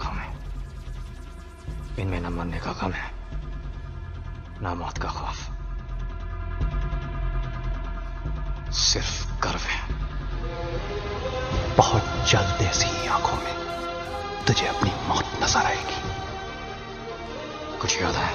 काम है, इनमें न मरने का गम है ना मौत का खौफ, सिर्फ गर्व है। बहुत जल्द ऐसी ही आंखों में तुझे अपनी मौत नजर आएगी। कुछ याद है?